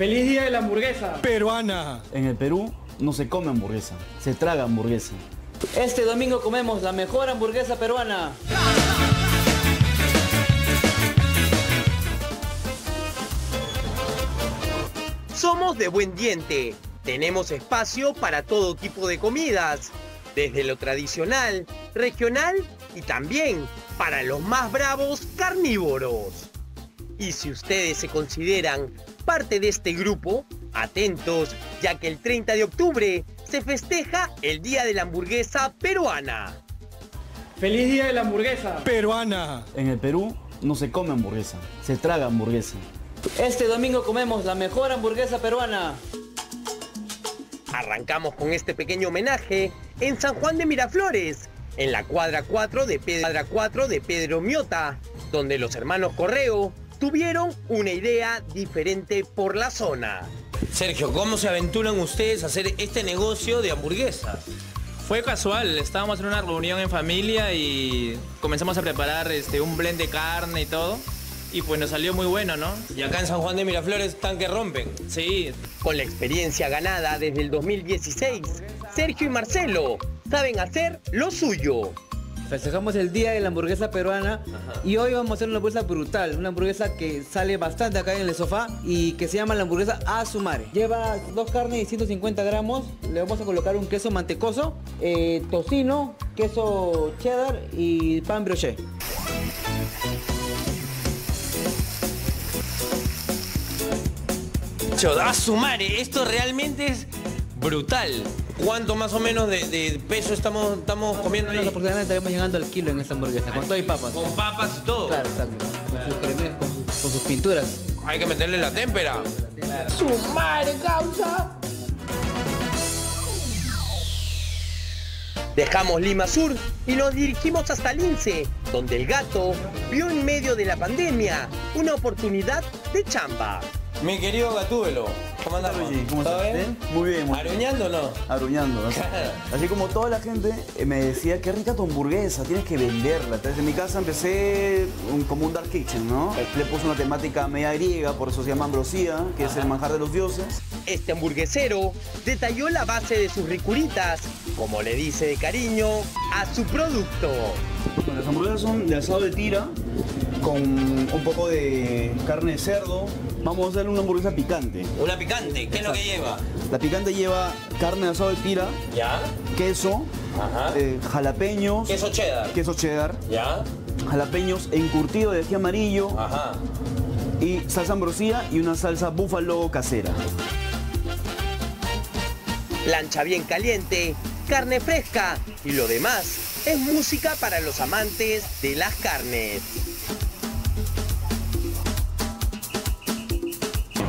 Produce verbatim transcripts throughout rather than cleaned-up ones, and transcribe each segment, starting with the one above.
¡Feliz Día de la Hamburguesa Peruana! En el Perú no se come hamburguesa, se traga hamburguesa. Este domingo comemos la mejor hamburguesa peruana. Somos de buen diente. Tenemos espacio para todo tipo de comidas, desde lo tradicional, regional y también para los más bravos carnívoros. Y si ustedes se consideran parte de este grupo, atentos, ya que el treinta de octubre se festeja el Día de la Hamburguesa Peruana. ¡Feliz Día de la Hamburguesa Peruana! En el Perú no se come hamburguesa, se traga hamburguesa. Este domingo comemos la mejor hamburguesa peruana. Arrancamos con este pequeño homenaje en San Juan de Miraflores, en la cuadra cuatro de Pedro, de Pedro Miota, donde los hermanos Correo tuvieron una idea diferente por la zona. Sergio, ¿cómo se aventuran ustedes a hacer este negocio de hamburguesas? Fue casual, estábamos en una reunión en familia y comenzamos a preparar este, un blend de carne y todo. Y pues nos salió muy bueno, ¿no? Y acá en San Juan de Miraflores están que rompen. Sí. Con la experiencia ganada desde el dos mil dieciséis, Sergio y Marcelo saben hacer lo suyo. Festejamos el Día de la Hamburguesa Peruana. Ajá. Y hoy vamos a hacer una hamburguesa brutal, una hamburguesa que sale bastante acá en el sofá y que se llama la hamburguesa Azumare. Lleva dos carnes y ciento cincuenta gramos, le vamos a colocar un queso mantecoso, eh, tocino, queso cheddar y pan brioche. Azumare, esto realmente es brutal. ¿Cuánto más o menos de, de peso estamos, estamos comiendo? Nosotros aproximadamente estaremos llegando al kilo en esta hamburguesa, con todo y papas. Con papas y todo. Claro, exacto. Con sus cremes, con sus, con sus pinturas. Hay que meterle la témpera. ¡Azumare, causa! Dejamos Lima Sur y nos dirigimos hasta Lince, donde el gato vio en medio de la pandemia una oportunidad de chamba. Mi querido Gatúbelo, ¿cómo andas? ¿Cómo estás? ¿Eh? Muy bien, muy bien. ¿Aruñando o no? Aruñando. Así, así como toda la gente me decía, qué rica tu hamburguesa, tienes que venderla. Entonces en mi casa empecé un, como un dark kitchen, ¿no? Le puse una temática media griega, por eso se llama ambrosía, que Ajá. es el manjar de los dioses. Este hamburguesero detalló la base de sus ricuritas, como le dice de cariño, a su producto. Las hamburguesas son de asado de tira, con un poco de carne de cerdo. Vamos a hacer una hamburguesa picante. ¿Una picante? ¿Qué Exacto. es lo que lleva? La picante lleva carne de asado de tira, ¿Ya? queso, Ajá. Eh, jalapeños... ¿Queso cheddar? Queso cheddar. ¿Ya? Jalapeños encurtido de ají amarillo. Ajá. Y salsa ambrosía y una salsa búfalo casera. Plancha bien caliente, carne fresca y lo demás es música para los amantes de las carnes.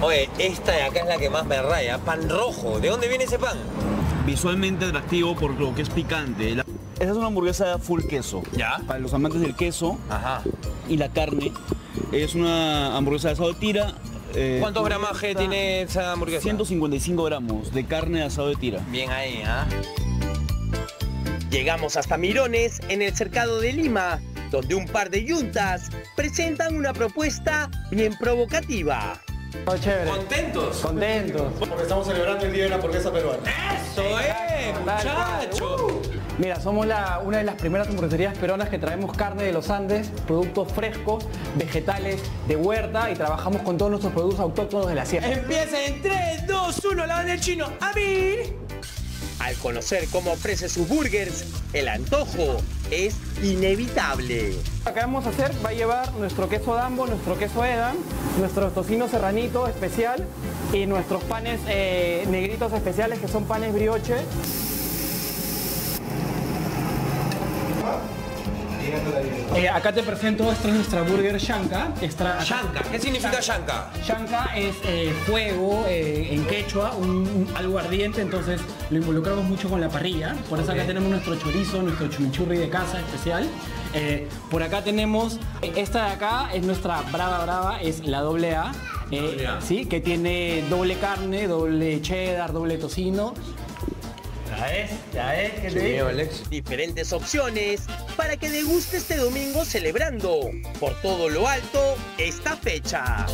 Oye, esta de acá es la que más me raya, pan rojo. ¿De dónde viene ese pan? Visualmente atractivo por lo que es picante. La... Esa es una hamburguesa full queso. ¿Ya? Para los amantes del queso. Ajá. Y la carne. Es una hamburguesa de asado de tira. Eh, ¿Cuánto gramaje tiene esa hamburguesa? ciento cincuenta y cinco gramos de carne de asado de tira. Bien ahí, ¿ah? ¿eh? Llegamos hasta Mirones, en el cercado de Lima, donde un par de yuntas presentan una propuesta bien provocativa. Oh, chévere. ¿Contentos? Contentos. Porque estamos celebrando el Día de la Hamburguesa Peruana. ¡Eso es, muchachos! Uh. Mira, somos la, una de las primeras hamburgueserías peruanas que traemos carne de los Andes, productos frescos, vegetales, de huerta y trabajamos con todos nuestros productos autóctonos de la sierra. Empieza en tres, dos, uno, la banda del chino. ¡A mí! Al conocer cómo ofrece sus burgers, el antojo es inevitable. Lo que vamos a hacer va a llevar nuestro queso Dambo, nuestro queso Edam, nuestro tocino serranito especial y nuestros panes eh, negritos especiales que son panes brioche. Eh, acá te presento, esta es nuestra burger shanka. Esta, shanka, ¿qué significa shanka? Shanka es eh, fuego eh, en quechua, un, un, algo ardiente, entonces lo involucramos mucho con la parrilla. Por eso okay. acá tenemos nuestro chorizo, nuestro chumichurri de casa especial. Eh, por acá tenemos, esta de acá es nuestra brava brava, es la doble A. Eh, doble A. Sí, que tiene doble carne, doble cheddar, doble tocino. Ya es, ya es, ¿qué te digo, Alex? Diferentes opciones para que deguste este domingo celebrando por todo lo alto esta fecha.